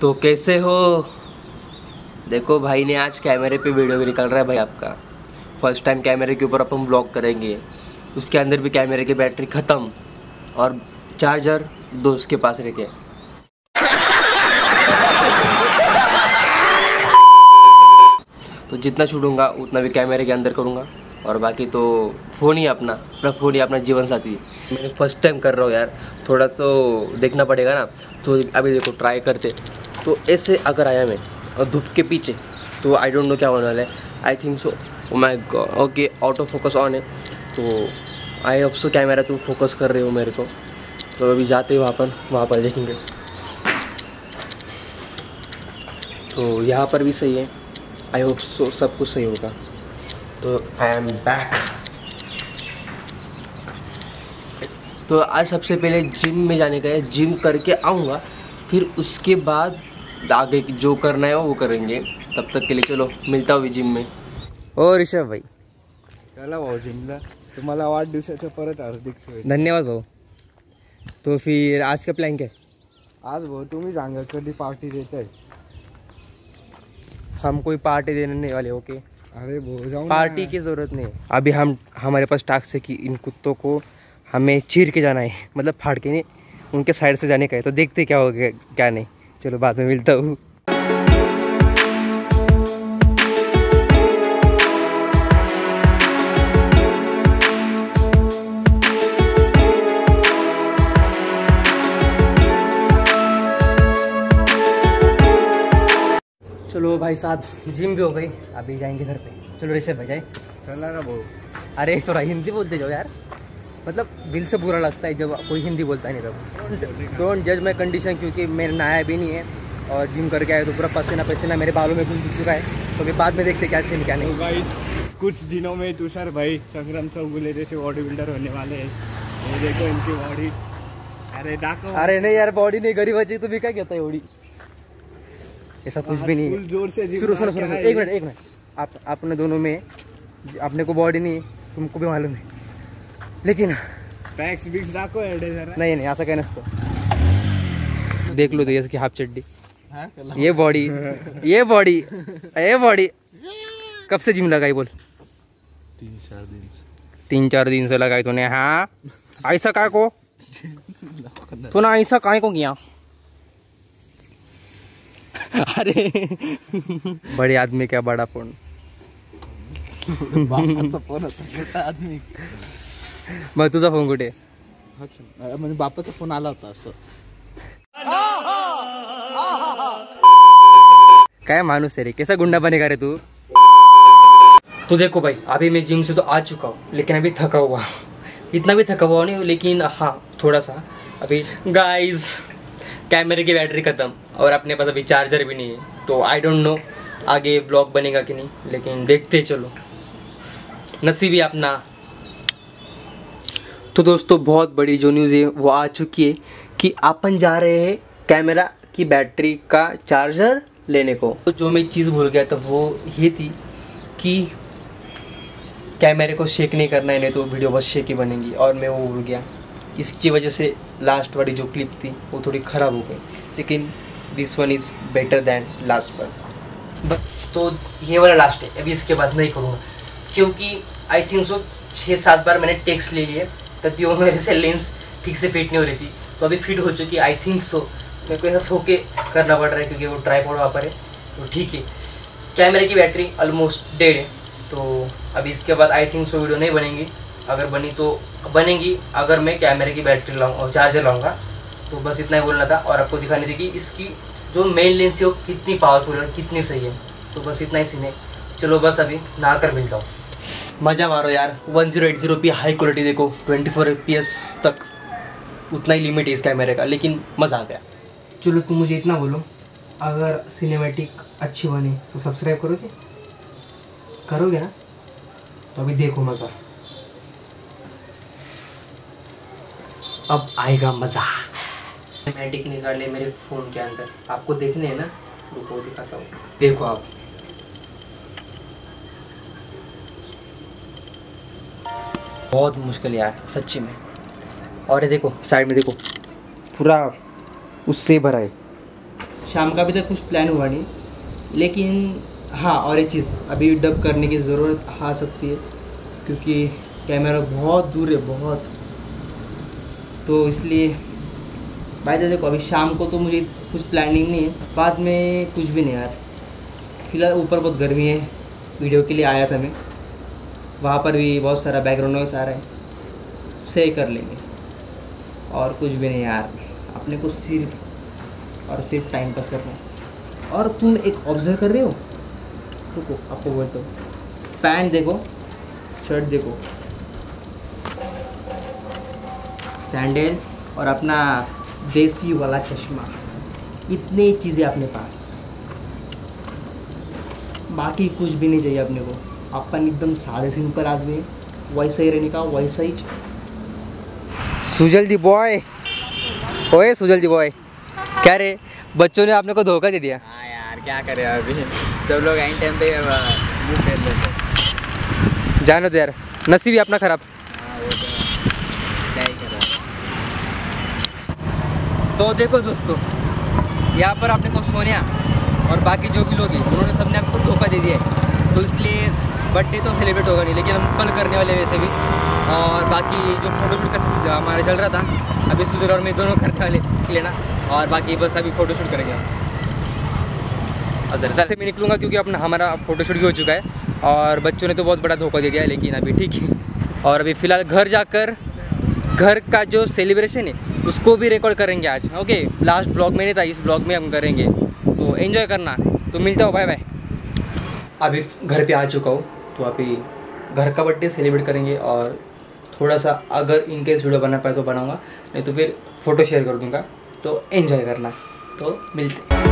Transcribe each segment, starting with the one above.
तो कैसे हो? देखो भाई ने आज कैमरे पे वीडियो निकाल रहा है भाई आपका। फर्स्ट टाइम कैमरे के ऊपर अपन ब्लॉग करेंगे। उसके अंदर भी कैमरे की बैटरी ख़त्म और चार्जर दोस्त के पास रखे। तो जितना छूटूंगा उतना भी कैमरे के अंदर करूँगा और बाकी तो फ़ोन ही अपना जीवन साथी। मैंने फर्स्ट टाइम कर रहा हूँ यार, थोड़ा तो देखना पड़ेगा ना। तो अभी देखो ट्राई करते। तो ऐसे अगर आया मैं और धूप के पीछे, तो आई डोंट नो क्या होने वाला है। I think so my god. Okay, auto focus on है तो आई होप सो कैमरा तुम फोकस कर रहे हो मेरे को। तो अभी जाते हैं वहाँ पर देखेंगे। तो यहाँ पर भी सही है, आई होप सो सब कुछ सही होगा। तो आई एम बैक। तो आज सबसे पहले जिम में जाने का है, जिम करके आऊँगा, फिर उसके बाद आगे जो करना है वो करेंगे। तब तक के लिए चलो मिलता हूँ जिम में। ओ ऋषभ भाई, चला भाऊ जिमला। तुम्हाला वाढदिवसाचं परत हार्दिक शुभेच्छा। धन्यवाद भाऊ। तो फिर आज का प्लॅन काय? आज भाऊ तुम्ही सांगा कधी पार्टी देताय? हम कोई पार्टी देने नहीं वाले। ओके, अरे पार्टी की ज़रूरत नहीं। अभी हमारे पास टास्क है कि इन कुत्तों को हमें चीर के जाना है, मतलब फाड़ के नहीं, उनके साइड से जाने का है। तो देखते क्या हो गया क्या नहीं। चलो बाद में मिलता हूँ। चलो भाई साहब, जिम भी हो गई, अभी जाएंगे घर पे। चलो ऋषभ भाई जाए। चलना ना बोलो। अरे थोड़ा हिंदी बोलते जाओ यार, मतलब दिल से बुरा लगता है जब कोई हिंदी बोलता है नहीं। तब डोंट जज माई कंडीशन, क्योंकि मैं नहाया भी नहीं है और जिम करके आया तो पूरा पसीना पसीना मेरे बालों में घुस चुका है। तो फिर बाद में देखते क्या सीन क्या नहीं। भाई कुछ दिनों में तुषार भाई संग्राम चौगुले जैसे बॉडी बिल्डर होने वाले हैं। ये देखो इनकी बॉडी। अरे डाको, अरे नहीं यार बॉडी नहीं, गरीबाची तुम्हें क्या कहता है बॉडी, ऐसा कुछ भी नहीं। जोर से सुनो, एक मिनट। आपने दोनों में अपने को बॉडी नहीं, तुमको भी मालूम है, लेकिन पैक्स बिक्स दाखो एडे जरा। नहीं ऐसा कहना तो देख लो। तो जैसे कि हाफ चड्डी, ये बॉडी कब से जिम लगाई बोल? 3-4 दिन से। 3-4 दिन से लगाई तूने? हाँ। ऐसा काय को तू ना, ऐसा काय को किया? अरे बड़े आदमी क्या बड़ा फोन आदमी। मग तुझा फोन कुठे? म्हणजे बापाचा फोन आला होता असं। क्या मानूस है रे, कैसा गुंडा बनेगा रे तू। तो देखो भाई, अभी मैं जिम से तो आ चुका हूँ, लेकिन अभी थका हुआ, इतना भी थका हुआ नहीं, लेकिन हाँ थोड़ा सा। अभी गाइस कैमरे की बैटरी ख़त्म और अपने पास अभी चार्जर भी नहीं है। तो आई डोंट नो आगे ब्लॉग बनेगा कि नहीं, लेकिन देखते चलो, नसीब ही अपना। तो दोस्तों बहुत बड़ी जो न्यूज़ है वो आ चुकी है कि अपन जा रहे हैं कैमरा की बैटरी का चार्जर लेने को। तो जो मैं चीज़ भूल गया था वो ये थी कि कैमरे को शेक नहीं करना है, नहीं तो वीडियो बस शेक ही बनेगी, और मैं वो भूल गया। इसकी वजह से लास्ट वाली जो क्लिप थी वो थोड़ी ख़राब हो गई, लेकिन this one is better than last one. But तो ये वाला लास्ट है, अभी इसके बाद नहीं करूँगा, क्योंकि आई थिंक सो 6-7 बार मैंने टेक्स्ट ले लिए, तब भी वो मेरे से लेंस ठीक से फिट नहीं हो रही थी। तो अभी फिट हो चुकी आई थिंक सो। मेरे को ऐसा सो के करना पड़ रहा है क्योंकि वो ट्राईपॉड वहाँ पर है। तो ठीक है, कैमरे की बैटरी ऑलमोस्ट डेड है, तो अभी इसके बाद आई थिंक सो वीडियो नहीं बनेंगी। अगर बनी तो बनेगी अगर मैं कैमरे की बैटरी लाऊँ और चार्जर लाऊँगा। तो बस इतना ही बोलना था, और आपको दिखाने थी कि इसकी जो मेन लेंस है वो कितनी पावरफुल है और कितनी सही है। तो बस इतना ही सीन है। चलो बस अभी नहा कर मिलता हूँ। मज़ा मारो यार। 1080p हाई क्वालिटी देखो, 24fps तक उतना ही लिमिट है इस कैमरे का, लेकिन मज़ा आ गया। चलो तुम मुझे इतना बोलो, अगर सिनेमैटिक अच्छी बनी तो सब्सक्राइब करोगे ना? तो अभी देखो मज़ा, अब आएगा मज़ा। सिनेमैटिक निकाले मेरे फ़ोन के अंदर, आपको देखने हैं ना? रुको दिखाता हूँ, देखो आप। बहुत मुश्किल यार सच्ची में। और ये देखो साइड में देखो, पूरा उससे भरा है, शाम का अभी तक कुछ प्लान हुआ नहीं, लेकिन हाँ और एक चीज़ अभी डब करने की ज़रूरत आ सकती है क्योंकि कैमरा बहुत दूर है, बहुत, तो इसलिए भाई देखो अभी शाम को तो मुझे कुछ प्लानिंग नहीं है, बाद में कुछ भी नहीं यार। फिलहाल ऊपर बहुत गर्मी है, वीडियो के लिए आया था मैं, वहाँ पर भी बहुत सारा बैकग्राउंड नॉइस आ रहा है, सही कर लेंगे और कुछ भी नहीं यार। अपने को सिर्फ और सिर्फ टाइम पास करना है। और तुम एक ऑब्जर्व कर रहे हो, रुको आपको बोलता हूँ, पैंट देखो, शर्ट देखो, सैंडल और अपना देसी वाला चश्मा, इतनी चीज़ें अपने पास, बाकी कुछ भी नहीं चाहिए अपने को। अपन एकदम सादे सिंपल आदमी है, वैसा ही रहने का, वैसा ही। सुजल्दी बॉय, ओए सुजल्दी बॉय, क्या रे बच्चों ने आपने को धोखा दे दिया। हाँ यार क्या करे अभी, सब लोग आइन टाइम पे मुँह फेर लेते, जानो तो यार नसीब ही अपना ख़राब। तो देखो दोस्तों, यहाँ पर आपने को सोनिया और बाकी जो भी लोग हैं उन्होंने सबने आपको धोखा दे दिया है, तो इसलिए बर्थडे तो सेलिब्रेट होगा नहीं, लेकिन हम कल करने वाले वैसे भी। और बाकी जो फ़ोटोशूट का हमारा चल रहा था, अभी सुजल और मैं दोनों करने वाले लेना, और बाकी बस अभी फ़ोटोशूट करेंगे हम। और दरअसल मैं निकलूँगा क्योंकि अपना हमारा फ़ोटोशूट भी हो चुका है और बच्चों ने तो बहुत बड़ा धोखा दे दिया है, लेकिन अभी ठीक है। और अभी फ़िलहाल घर जाकर घर का जो सेलिब्रेशन है उसको भी रिकॉर्ड करेंगे आज। ओके, लास्ट ब्लॉग में नहीं था, इस ब्लॉग में हम करेंगे, तो एंजॉय करना। तो मिलता हो, बाय बाय। अभी घर पे आ चुका हूँ, तो अभी घर का बर्थडे सेलिब्रेट करेंगे और थोड़ा सा अगर इनकेस वीडियो बना पाए तो बनाऊँगा, नहीं तो फिर फ़ोटो शेयर कर दूँगा। तो एंजॉय करना, तो मिलते हैं।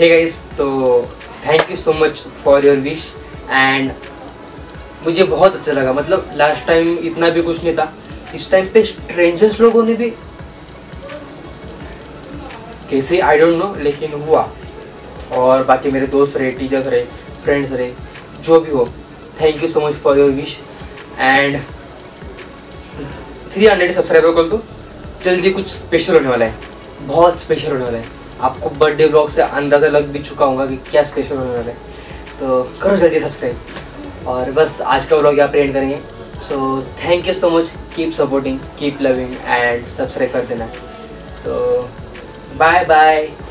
हे गाइस, तो thank you so much for your wish and मुझे बहुत अच्छा लगा। मतलब लास्ट टाइम इतना भी कुछ नहीं था, इस टाइम पे स्ट्रेंजर्स लोगों ने भी कैसे आई डोंट नो, लेकिन हुआ। और बाकी मेरे दोस्त रहे, टीचर्स रहे, फ्रेंड्स रहे, जो भी हो, thank you so much for your wish and 300 subscriber कर दो, जल्दी कुछ स्पेशल होने वाला है, बहुत स्पेशल होने वाला है। आपको बर्थडे व्लॉग से अंदाज़ा लग भी चुका होगा कि क्या स्पेशल होने वाला है, तो करो जल्दी सब्सक्राइब। और बस आज का व्लॉग यहाँ पर एंड करेंगे। So thank you so much, keep supporting, keep loving and subscribe कर देना। तो बाय बाय।